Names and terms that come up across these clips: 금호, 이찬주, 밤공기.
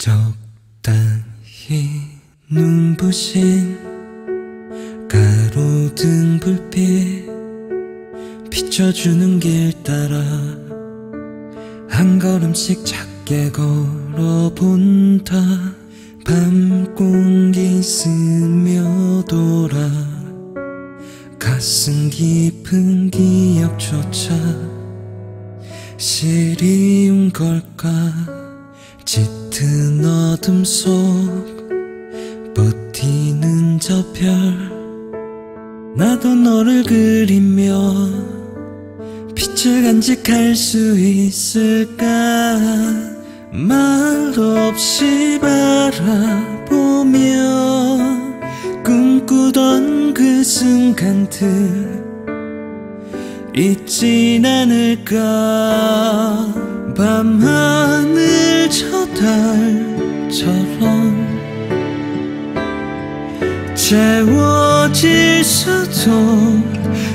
적당히 눈부신 가로등 불빛 비춰주는 길 따라 한 걸음씩 작게 걸어본다. 밤공기 스며돌아 가슴 깊은 기억조차 시리운 걸까. 짙은 어둠 속 버티는 저 별, 나도 너를 그리며 빛을 간직할 수 있을까. 말도 없이 바라보며 꿈꾸던 그 순간들 잊진 않을까. 밤하늘 저 달처럼 채워질 수도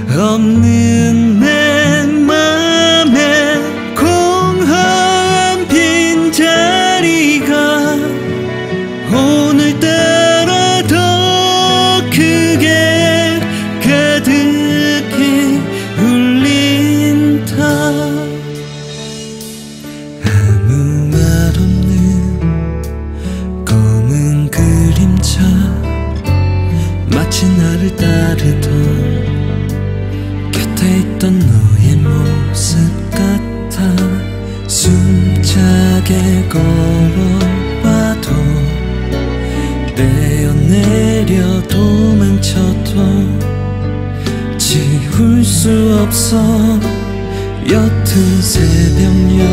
없는 내 맘에 공허한 빈자리가 오늘따라 더 크게 가득히 울린다. 마치 나를 따르던 곁에 있던 너의 모습 같아. 숨차게 걸어봐도 떼어내려 도망쳐도 지울 수 없어. 옅은 새벽녘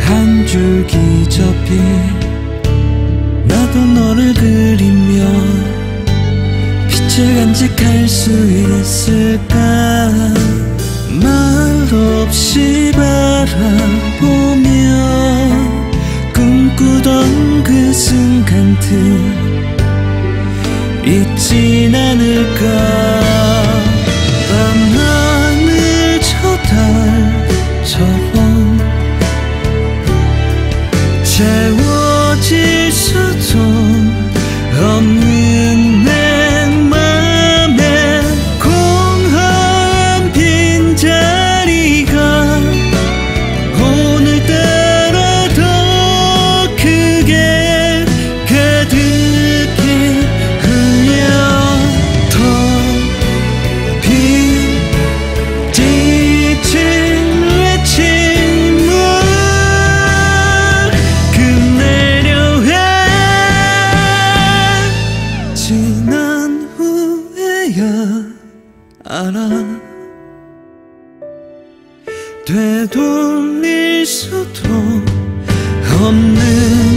한 줄 기저귀, 나도 너를 그리며 빛을 간직할 수 있을까. 말도 없이 바라보며 꿈꾸던 그 순간들 잊진 않을까. 밤하늘 저 달처럼 채워질 수도 없는 내 알아. 되돌릴 수도 없는